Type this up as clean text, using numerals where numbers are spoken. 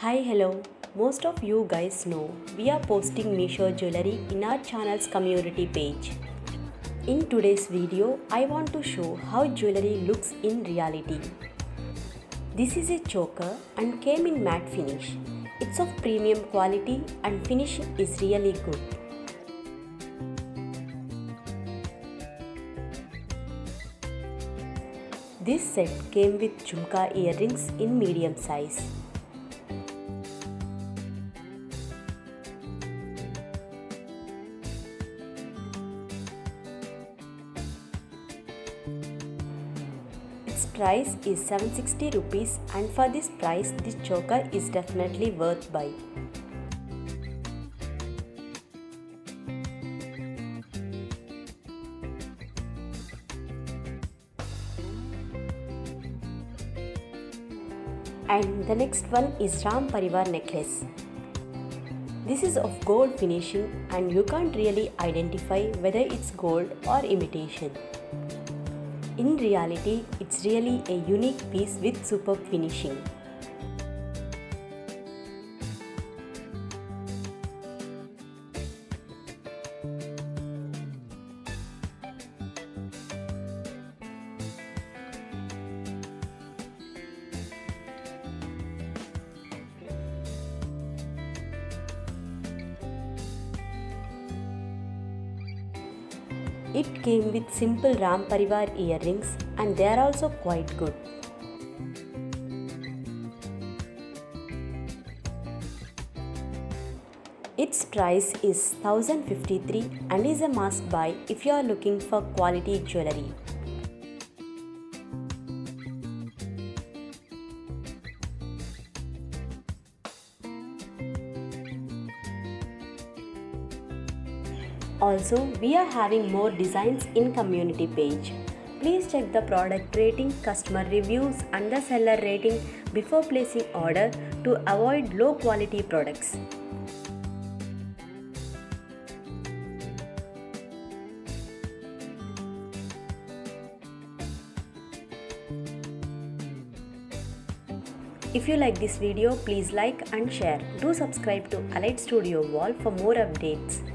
Hi, hello. Most of you guys know we are posting Meesho jewelry in our channel's community page. In today's video, I want to show how jewelry looks in reality. This is a choker and came in matte finish. It's of premium quality and finish is really good. This set came with jhumka earrings in medium size. Its price is 760 rupees and for this price this choker is definitely worth buy. And the next one is Ram Parivar necklace. This is of gold finishing and you can't really identify whether it's gold or imitation. In reality, it's really a unique piece with superb finishing. It came with simple Ram Parivar earrings and they are also quite good. Its price is 1053 and is a must buy if you are looking for quality jewellery. Also, we are having more designs in community page. Please check the product rating, customer reviews and the seller rating before placing order to avoid low quality products. If you like this video, please like and share. Do subscribe to Elite Studio Wall for more updates.